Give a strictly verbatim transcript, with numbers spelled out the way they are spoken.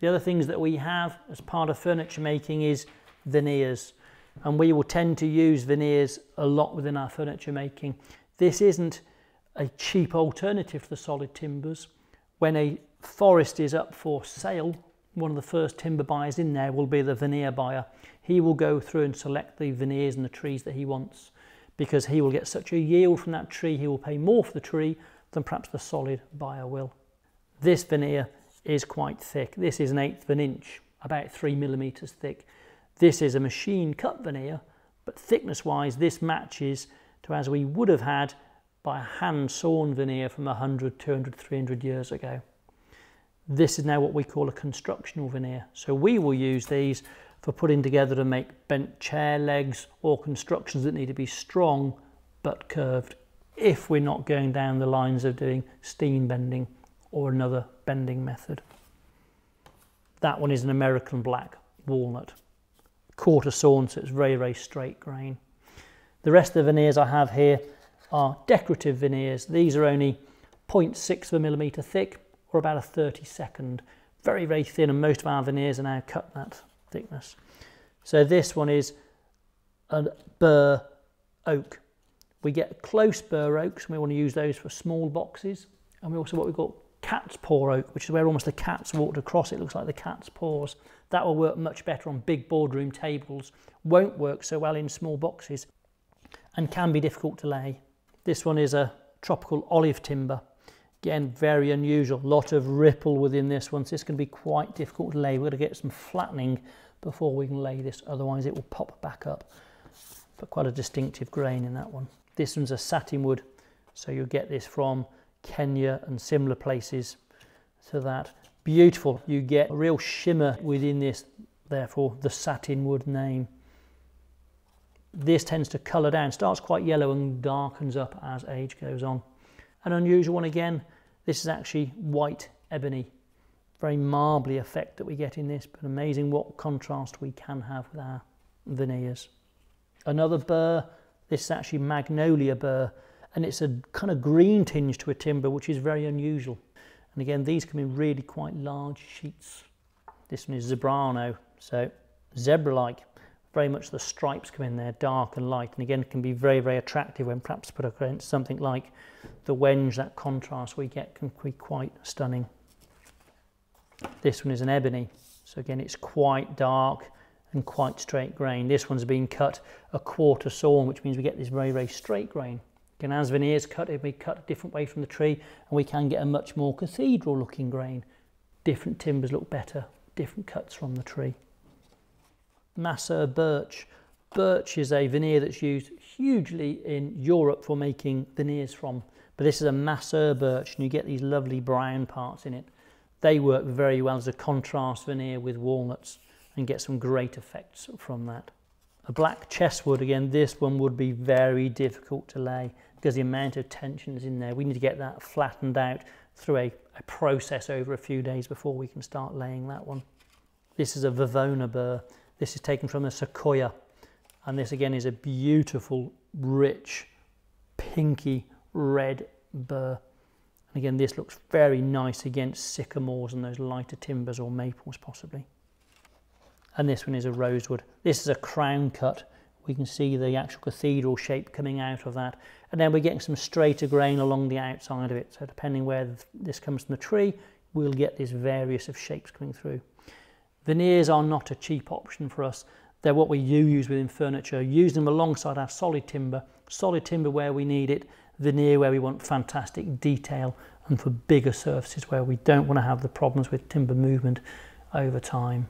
The other things that we have as part of furniture making is veneers, and we will tend to use veneers a lot within our furniture making. This isn't a cheap alternative to the solid timbers. When a forest is up for sale, one of the first timber buyers in there will be the veneer buyer. He will go through and select the veneers and the trees that he wants, because he will get such a yield from that tree, he will pay more for the tree than perhaps the solid buyer will. This veneer is quite thick. This is an eighth of an inch, about three millimeters thick. This is a machine cut veneer, but thickness wise this matches to as we would have had by a hand sawn veneer from one hundred, two hundred, three hundred years ago. This is now what we call a constructional veneer. So we will use these for putting together to make bent chair legs or constructions that need to be strong but curved, if we're not going down the lines of doing steam bending or another bending method. That one is an American black walnut, quarter sawn, so it's very, very straight grain. The rest of the veneers I have here are decorative veneers. These are only zero point six of a millimetre thick, or about a thirty-second. Very, very thin, and most of our veneers are now cut that thickness. So this one is a burr oak. We get close burr oaks, and we want to use those for small boxes. And we also what we call cat's paw oak, which is where almost the cats walked across. It looks like the cat's paws. That will work much better on big boardroom tables. Won't work so well in small boxes, and can be difficult to lay. This one is a tropical olive timber. Again, very unusual, a lot of ripple within this one, so it's going to be quite difficult to lay. We're going to get some flattening before we can lay this, otherwise it will pop back up. But quite a distinctive grain in that one. This one's a satin wood, so you'll get this from Kenya and similar places to that. Beautiful, you get a real shimmer within this, therefore the satin wood name. This tends to colour down, starts quite yellow and darkens up as age goes on. An unusual one again, this is actually white ebony. Very marbly effect that we get in this, but amazing what contrast we can have with our veneers. Another burr, this is actually magnolia burr, and it's a kind of green tinge to a timber, which is very unusual. And again, these can be really quite large sheets. This one is zebrano, so zebra-like. Very much the stripes come in there, dark and light, and again can be very, very attractive when perhaps put against something like the wenge. That contrast we get can be quite stunning. This one is an ebony, so again it's quite dark and quite straight grain. This one's been cut a quarter sawn, which means we get this very, very straight grain. Again, as veneers cut, it'll be cut a different way from the tree, and we can get a much more cathedral looking grain. Different timbers look better, different cuts from the tree. Masur birch. Birch is a veneer that's used hugely in Europe for making veneers from, but this is a Masur birch, and you get these lovely brown parts in it. They work very well as a contrast veneer with walnuts and get some great effects from that. A black chestwood, again this one would be very difficult to lay because the amount of tension is in there. We need to get that flattened out through a, a process over a few days before we can start laying that one. This is a vavona burr. This is taken from a sequoia, and this again is a beautiful, rich, pinky red burr. And again, this looks very nice against sycamores and those lighter timbers, or maples possibly. And this one is a rosewood. This is a crown cut. We can see the actual cathedral shape coming out of that. And then we're getting some straighter grain along the outside of it. So depending where this comes from the tree, we'll get these various of shapes coming through. Veneers are not a cheap option for us. They're what we use within furniture. Use them alongside our solid timber. Solid timber where we need it, veneer where we want fantastic detail, and for bigger surfaces where we don't want to have the problems with timber movement over time.